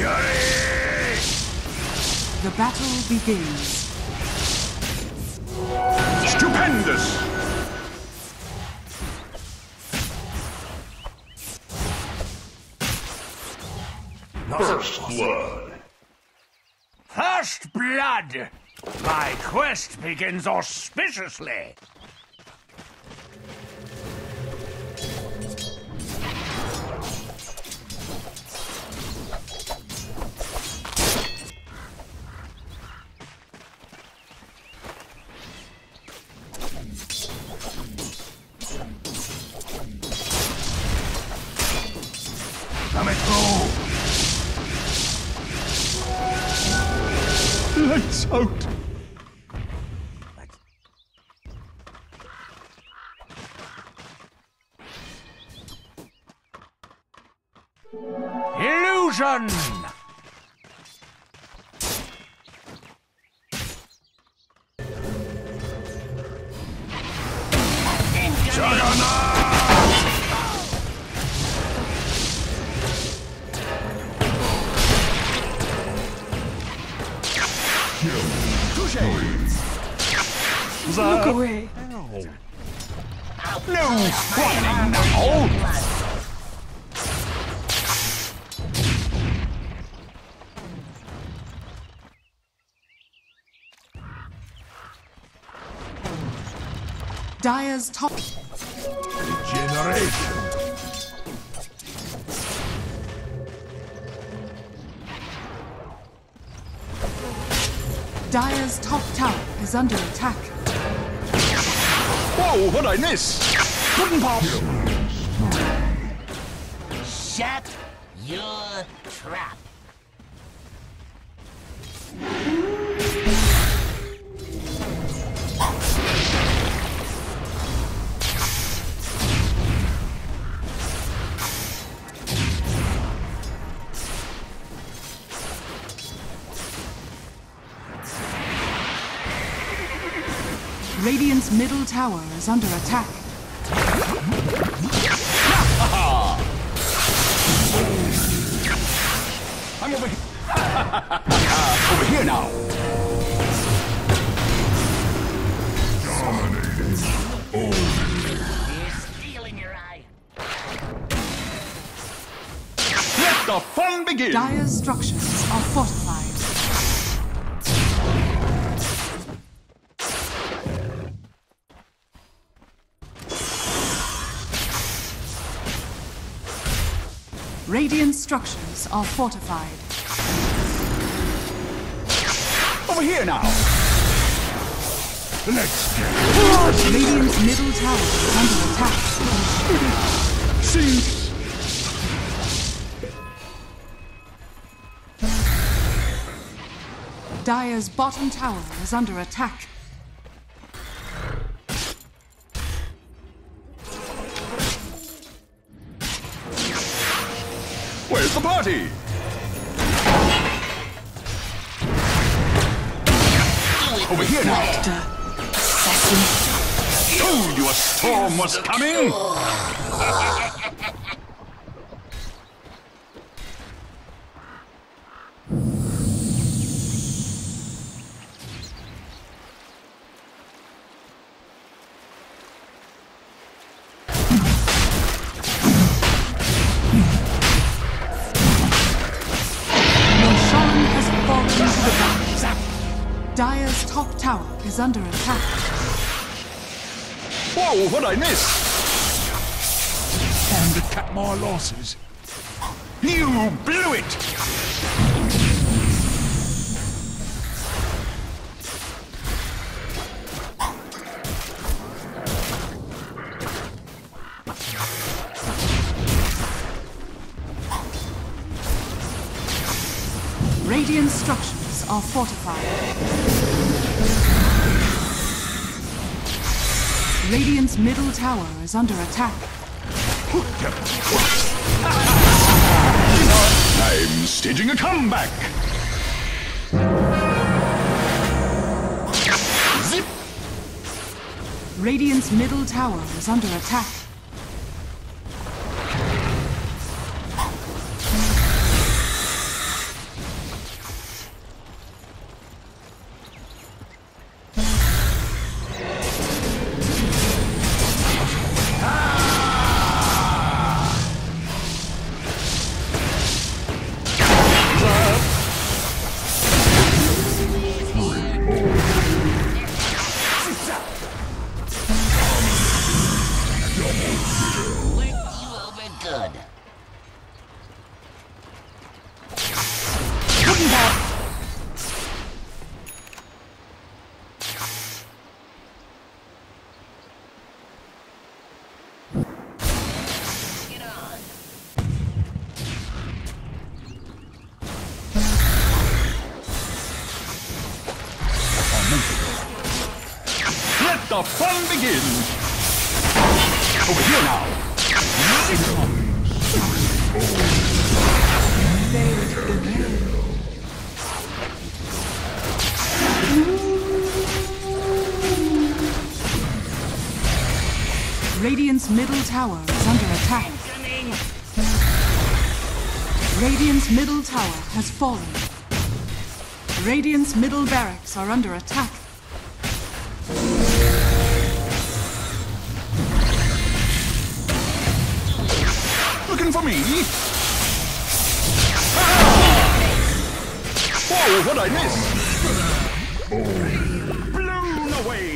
Fury! The battle begins. Stupendous! First blood. First blood! My quest begins auspiciously. Lights out! Illusion! Juggernaut! Look away. Ow. No fighting now. Dire's top regeneration. Dire's top tower is under attack. Whoa, what'd I miss? Couldn't pop! Shut your trap. Radiant's middle tower is under attack. I'm over here. Over here now. Dominating. Oh. There's steel in your eye. Let the fun begin. Dire's structures are fortified. Radiant structures are fortified. Over here now! Let's get it! Radiant's middle tower is under attack. See? Dire's bottom tower is under attack. Where's the party? Over here now! Told you a storm was coming! Dire's top tower is under attack. Whoa, what'd I miss? Time to cut my losses. You blew it! Radiant structures are fortified. Radiant's middle tower is under attack. I'm staging a comeback! Zip! Radiant's middle tower is under attack. our fun begins! Over here now! Radiant's middle tower is under attack. Radiant's middle tower has fallen. Radiant's middle barracks are under attack. Looking for me? Ah! Oh, what I missed! Blown away!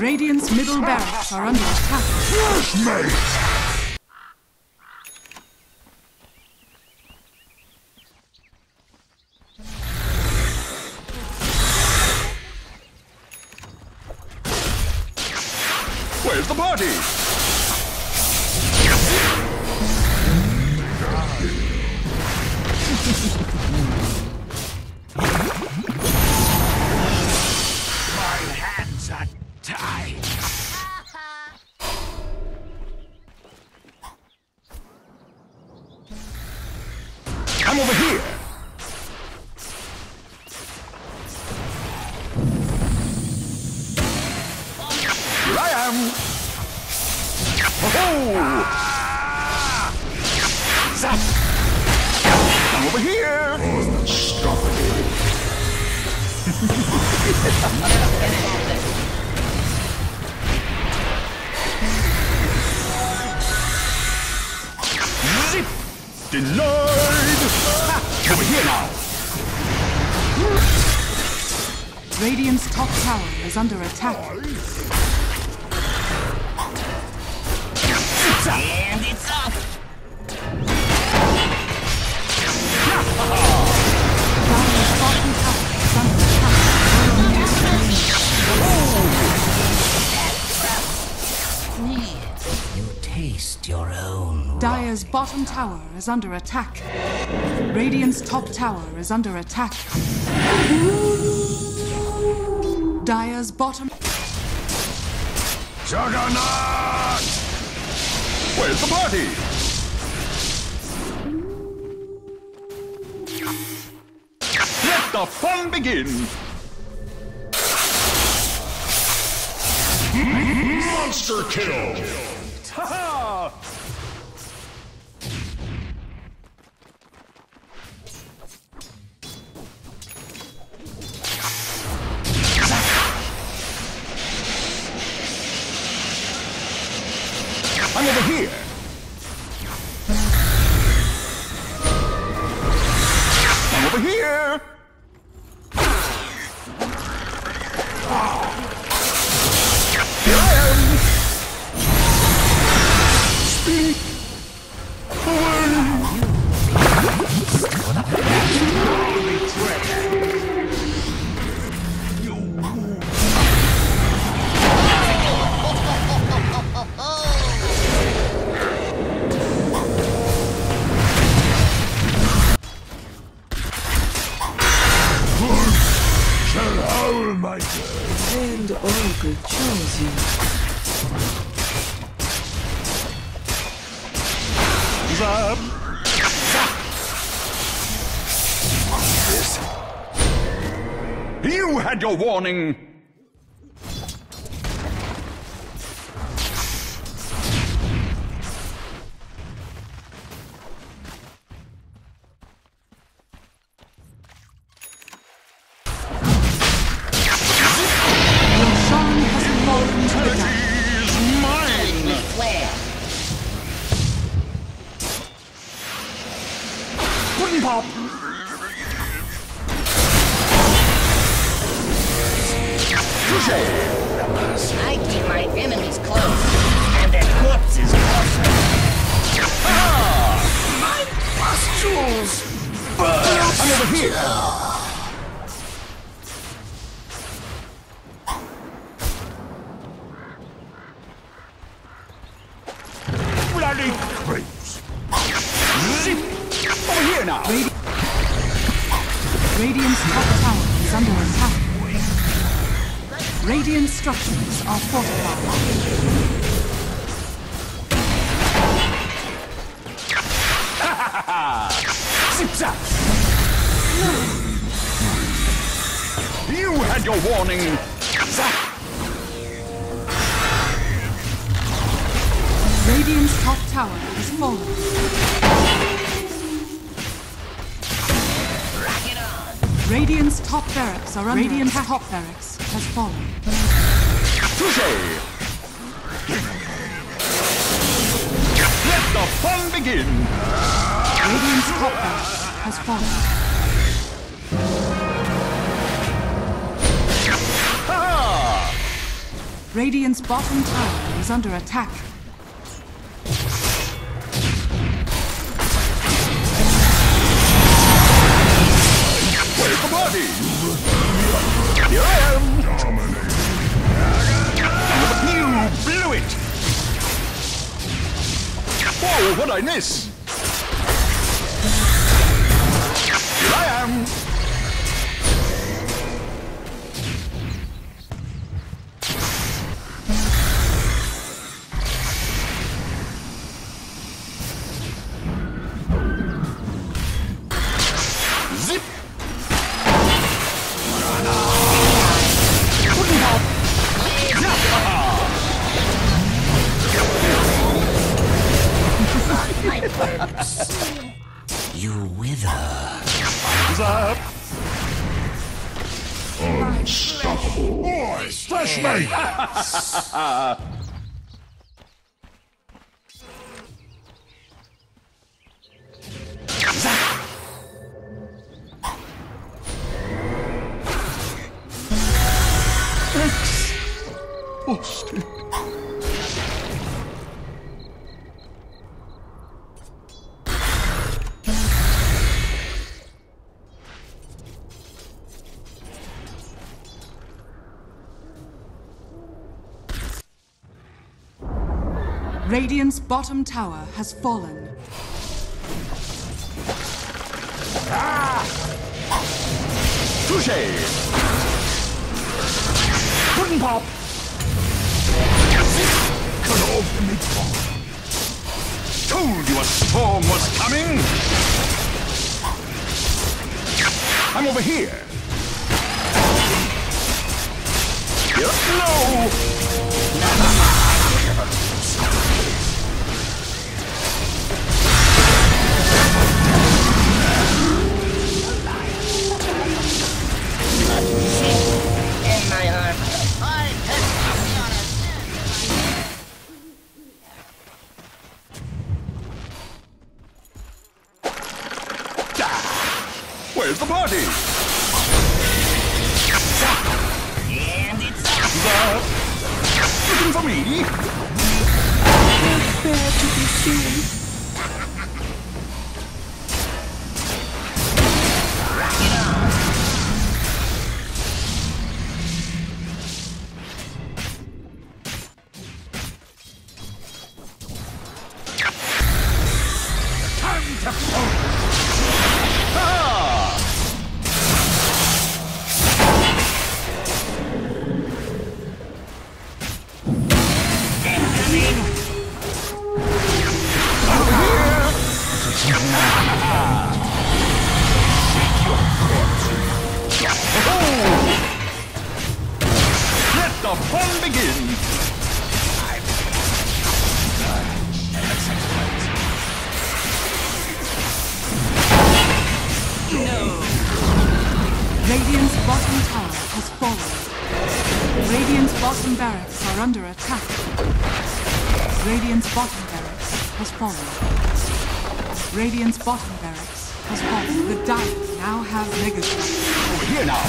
Radiant's middle barracks are under attack. Yes, mate! Where's the party? My hands are tied. Come over here. Oh! Zap! Come over here! Zip! Denied! Over here now! Radiant's top tower is under attack. And it's up! You taste your own. Dire's bottom tower is under attack. Radiant's top tower is under attack. Dire's bottom. Juggernaut! Where's the party? Let the fun begin! Monster kill! Ha-ha! I'm over here! I'm over here! Here I am! Speak! And Olga chose you. Zab! Zab! You had your warning! Pop. I keep my enemies close, and their corpses closer. Ah! My pustules! Burst. I'm over here! Bloody creeps! Zip! now. Radiant's top tower is under attack. Radiant structures are fortified. Zip zap! You had your warning. Zap! Radiant's top tower is fallen. Radiant's top barracks are under attack. Radiant's top barracks has fallen. Let the fun begin! Radiant's top barracks has fallen. Radiant's bottom tower is under attack. Here I am! You blew it! Whoa, what I miss! Here I am! Radiant's bottom tower has fallen. Ah! Touché! Pudding pop! Cut off the midpoint. Told you a storm was coming! I'm over here! No! Where's the party? And it's looking for me. Not fair to be seen. Radiant's bottom barracks has fallen. The Dire now have legacy. Over here now!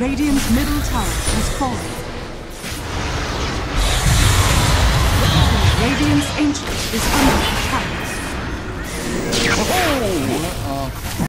Radiant's middle tower has fallen. Radiant's ancient is under attack. Oh!